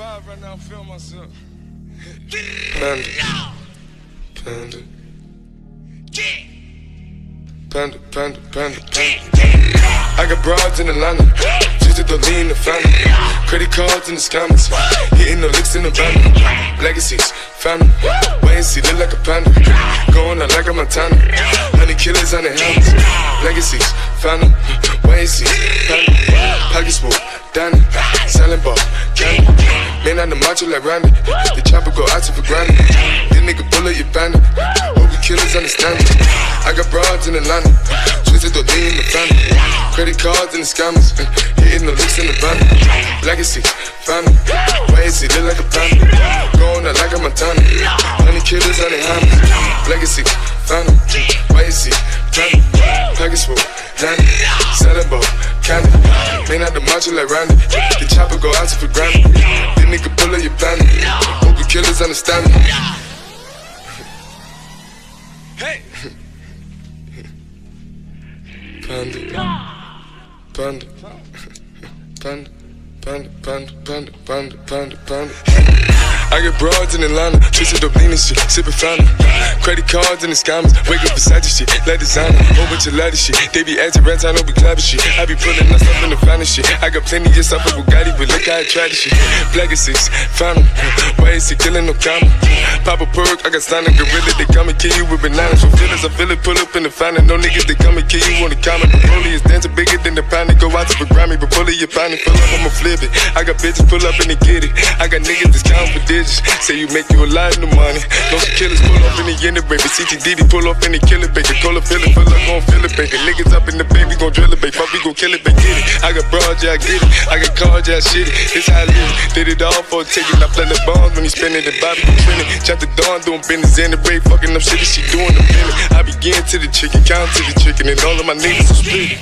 vibe right now, I feel myself. Panda. Panda. Panda, panda, panda, panda. I got broads in Atlanta, just to the lean, the family. Credit cards in the scammers, hitting the licks in the van. Legacies, family, wait and see, look like a panda. Going out like a Montana, honey killers on the helmets. Legacies, family, wait and see, family. Pocket swoop, Danny, selling ball, candy. Man on the macho like Randy, the chopper go out to for granted. This nigga bullet, you bandit, hope you killers understand it. I got broads in Atlanta, twisted the lean, the family. Credit cards and the scammers, hitting the licks in the van. Legacy, family, why is he look like a panda? Going out like a Montana, honey killers on the hammers. Legacy, family, why is he panda? Package swoop, Danny, Saddleball, candy. Man out the macho like Randy, the chopper go out to for granted. This nigga pull up your bandit, hope you killers understand me. Hey! Panda. Panda, panda, panda, panda, panda, panda, panda, panda. I get broads in Atlanta, twisted up lean and shit, sippin' fountain. Credit cards and the scammers, wake up beside your shit, like designer. Whole bunch of lady shit, they be acting rats, I don't be clapping shit. I be pulling myself in the final shit. I got plenty of stuff with Bugatti, but look how I tried this shit. Black is six, fountain, why is he killing no comma? Pop a perk, I got standing gorilla, they come and kill you with bananas. From feelings, I feel it, pull up in the fountain. No niggas, they come and kill you on the comment. The rollie is dancing bigger than the pound. Go out to the Grammy, but pull it, you find it, pull up, I'ma flip it. I got bitches, pull up and they get it. I got niggas that's counting for digits. Say you make you a lot of money. Those killers pull up in the end of baby. CTD, pull up in the killer, baby. Call up, fill it, pull up, gon' fill it, baby. Niggas up in the baby, gon' drill it, baby. Fuck, we gon' kill it, baby, get it. I got broad, yeah, I get it. I got cards, yeah, I shit it. This how I live it. Did it all for a ticket. I play the bombs when he spinning the Bobby, he spinning. Chop the dawn, doing business in the way. Fucking up shit, she doing the minute. I begin to the chicken, count to the chicken, and all of my niggas are split.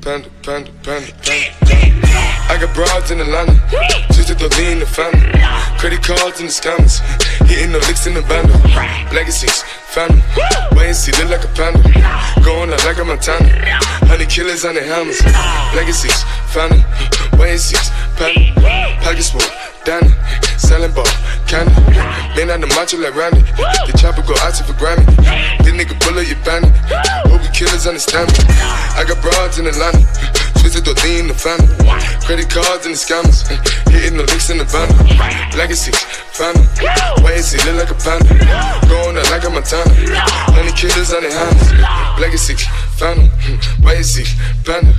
Panda, panda, panda, panda. I got broads in Atlanta, twisted the lean, the family. Credit cards and the scammers, hitting the licks in the bando. Legacies, family, wait and see, look like a panda. Going out like a Montana, honey killers on the helmets. Legacies, family, wait and see, panda. Pocket swoop, Danny, selling ball, candy. Man on the macho like Randy, the chopper go out to for Grammy. This nigga bullet, you bandit, hope you killers understand me. I got broads in Atlanta, twisted the lean, the family. Credit cards and the scammers, hitting the licks in the van. Legacy, family, why is he look like a panda? Going out like a Montana, honey killers on the hands. Legacy, family, why is he panda?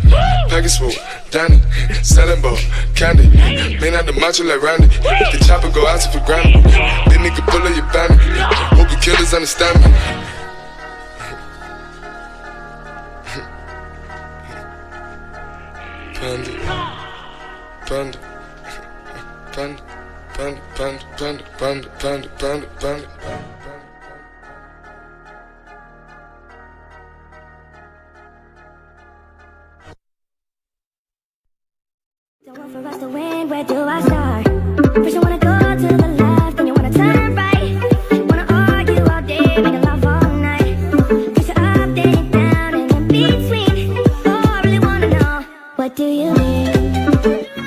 Package swoop, Danny, selling ball, candy. Man out the macho like Randy, the chopper go out to for granted. This nigga pull up your bandit, hope the killers understand me. Panda, panda, panda, panda, panda, panda, panda, panda, panda, panda, panda. Don't want for us to win, where do I start? First I wanna go to the left, then you wanna turn right. Wanna argue all day, make love all night. Push it up, then it down, and in between. What do you mean?